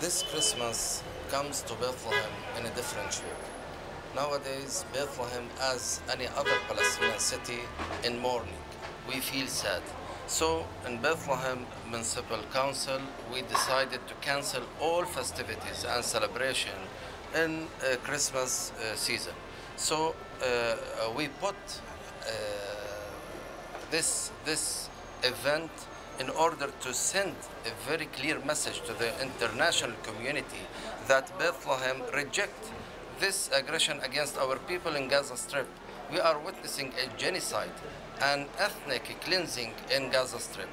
This Christmas comes to Bethlehem in a different shape. Nowadays, Bethlehem, as any other Palestinian city, in mourning. We feel sad. So, in Bethlehem Municipal Council, we decided to cancel all festivities and celebration in Christmas season. So, we put this event in order to send a very clear message to the international community that Bethlehem rejects this aggression against our people in Gaza Strip. We are witnessing a genocide and ethnic cleansing in Gaza Strip.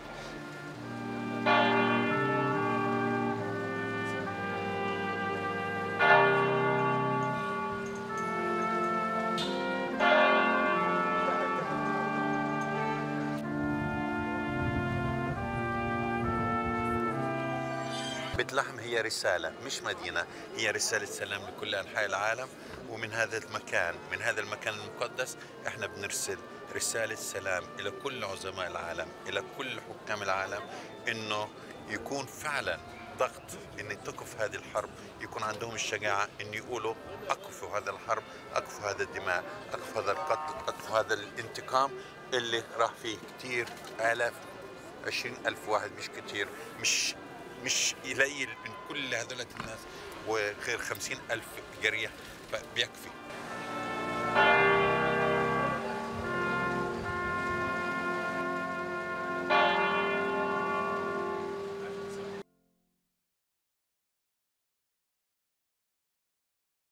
بيت لحم هي رسالة، مش مدينة، هي رسالة سلام لكل أنحاء العالم، ومن هذا المكان، من هذا المكان المقدس، احنا بنرسل رسالة سلام إلى كل عظماء العالم، إلى كل حكام العالم، إنه يكون فعلاً ضغط إن تقف هذه الحرب، يكون عندهم الشجاعة إن يقولوا أقفوا هذا الحرب، أقفوا هذا الدماء، أقفوا هذا القتل، أقفوا هذا الانتقام اللي راح فيه كتير آلاف، 20,000 واحد مش كتير، مش قليل من كل هذولة الناس وغير 50,000 جريح، فبيكفي.